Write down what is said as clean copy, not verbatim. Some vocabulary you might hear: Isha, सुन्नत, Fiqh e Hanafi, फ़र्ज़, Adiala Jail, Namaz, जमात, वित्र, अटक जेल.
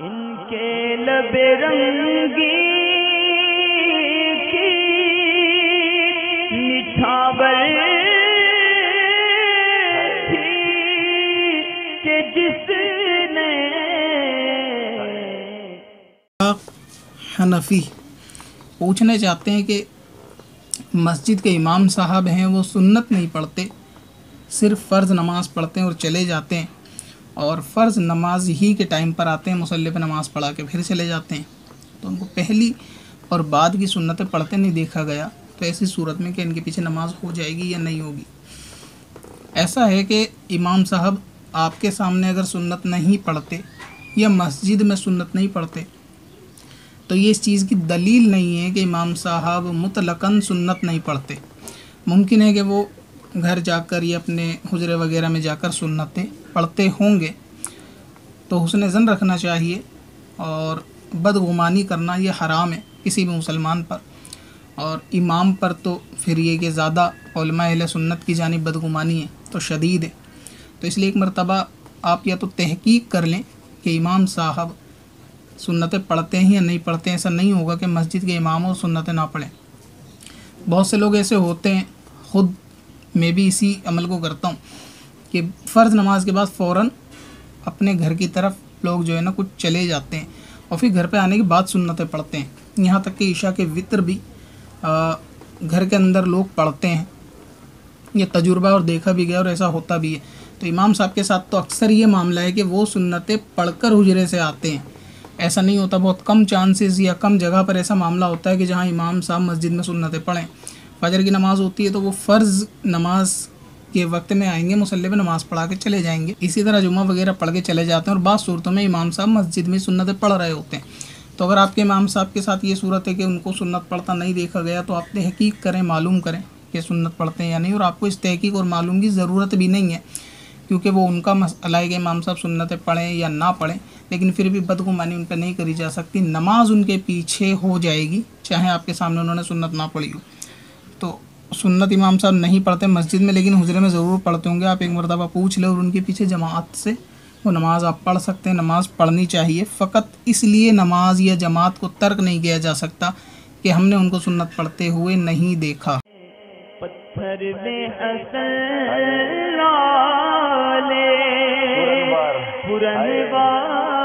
इनके लबे रंगी की निछावर थी के जिसने हनफी पूछने चाहते हैं कि मस्जिद के इमाम साहब हैं, वो सुन्नत नहीं पढ़ते, सिर्फ फ़र्ज़ नमाज़ पढ़ते हैं और चले जाते हैं, और फ़र्ज़ नमाज ही के टाइम पर आते हैं, मुसल्ले पे नमाज़ पढ़ा के फिर चले जाते हैं, तो उनको पहली और बाद की सुन्नतें पढ़ते नहीं देखा गया। तो ऐसी सूरत में कि इनके पीछे नमाज हो जाएगी या नहीं होगी? ऐसा है कि इमाम साहब आपके सामने अगर सुन्नत नहीं पढ़ते या मस्जिद में सुन्नत नहीं पढ़ते तो ये इस चीज़ की दलील नहीं है कि इमाम साहब मुतलकन सुन्नत नहीं पढ़ते। मुमकिन है कि वो घर जाकर या अपने हुजरे वगैरह में जाकर सुन्नतें पढ़ते होंगे, तो हुस्न ज़न रखना चाहिए और बदगुमानी करना ये हराम है किसी भी मुसलमान पर, और इमाम पर तो फिर ये कि ज़्यादा उलमा अहले सुन्नत की जानिब बदगुमानी है तो शदीद है। तो इसलिए एक मरतबा आप या तो तहकीक कर लें कि इमाम साहब सुन्नतें पढ़ते हैं या नहीं पढ़ते हैं। ऐसा नहीं होगा कि मस्जिद के इमाम और सुन्नतें ना पढ़ें। बहुत से लोग ऐसे होते हैं, ख़ुद मैं भी इसी अमल को करता हूँ कि फ़र्ज़ नमाज के बाद फ़ौरन अपने घर की तरफ लोग जो है ना कुछ चले जाते हैं और फिर घर पे आने के बाद सुन्नतें पढ़ते हैं। यहाँ तक कि ईशा के वित्र भी घर के अंदर लोग पढ़ते हैं, ये तजुर्बा और देखा भी गया और ऐसा होता भी है। तो इमाम साहब के साथ तो अक्सर ये मामला है कि वो सुन्नतें पढ़कर हुजरे से आते हैं। ऐसा नहीं होता, बहुत कम चांसेस या कम जगह पर ऐसा मामला होता है कि जहाँ इमाम साहब मस्जिद में सुन्नतें पढ़ें। फजर की नमाज़ होती है तो वो फ़र्ज़ नमाज़ के वक्त में आएंगे, मुसल्ले पे नमाज़ पढ़ा के चले जाएंगे। इसी तरह जुम्मा वगैरह पढ़ के चले जाते हैं और बाद सूरतों में इमाम साहब मस्जिद में सुन्नतें पढ़ रहे होते हैं। तो अगर आपके इमाम साहब के साथ ये सूरत है कि उनको सुन्नत पढ़ता नहीं देखा गया तो आप तहकीक करें, मालूम करें कि सुन्नत पढ़ते हैं या नहीं। और आपको इस तहकीक और मालूम की ज़रूरत भी नहीं है, क्योंकि वो उनका मसला है कि इमाम साहब सुन्नतें पढ़ें या ना पढ़ें, लेकिन फिर भी बदगुमानी उन पर नहीं करी जा सकती। नमाज उनके पीछे हो जाएगी चाहे आपके सामने उन्होंने सुन्नत ना पढ़ी हो। तो सुन्नत इमाम साहब नहीं पढ़ते मस्जिद में, लेकिन हुजरे में ज़रूर पढ़ते होंगे। आप एक मरतबा पूछ लें और उनके पीछे जमात से वो नमाज़ आप पढ़ सकते हैं। नमाज़ पढ़नी चाहिए, फ़कत इसलिए नमाज या जमात को तर्क नहीं किया जा सकता कि हमने उनको सुन्नत पढ़ते हुए नहीं देखा। पत्थर में असल लाले पुरनवा